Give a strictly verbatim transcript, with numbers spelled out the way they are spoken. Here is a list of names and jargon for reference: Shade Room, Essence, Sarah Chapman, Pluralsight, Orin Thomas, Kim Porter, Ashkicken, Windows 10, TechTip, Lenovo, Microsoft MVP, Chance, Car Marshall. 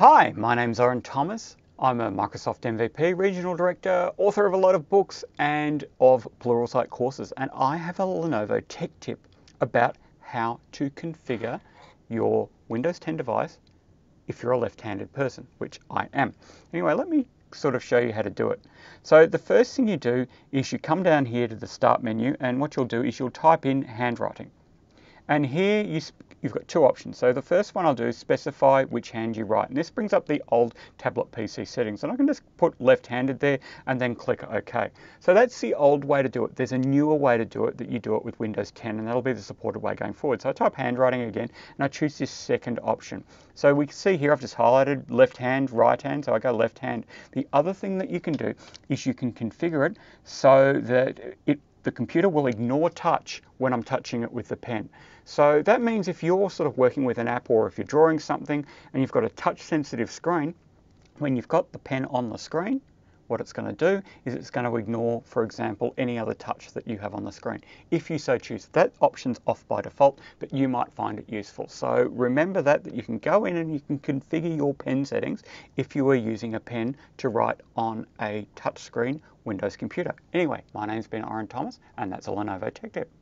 Hi, my name's Orin Thomas. I'm a Microsoft M V P, Regional Director, author of a lot of books and of Pluralsight courses, and I have a Lenovo tech tip about how to configure your Windows ten device if you're a left-handed person, which I am. Anyway, let me sort of show you how to do it. So the first thing you do is you come down here to the Start menu, and what you'll do is you'll type in handwriting. And here you You've got two options. So the first one I'll do is specify which hand you write. And this brings up the old tablet P C settings. And I can just put left-handed there and then click OK. So that's the old way to do it. There's a newer way to do it that you do it with Windows ten, and that'll be the supported way going forward. So I type handwriting again and I choose this second option. So we can see here I've just highlighted left hand, right hand, so I go left hand. The other thing that you can do is you can configure it so that it the computer will ignore touch when I'm touching it with the pen. So that means if you're sort of working with an app, or if you're drawing something and you've got a touch sensitive screen, when you've got the pen on the screen, what it's going to do is it's going to ignore, for example, any other touch that you have on the screen, if you so choose. That option's off by default, but you might find it useful. So remember that, that you can go in and you can configure your pen settings if you are using a pen to write on a touchscreen Windows computer. Anyway, my name's been Orin Thomas, and that's a Lenovo Tech Tip.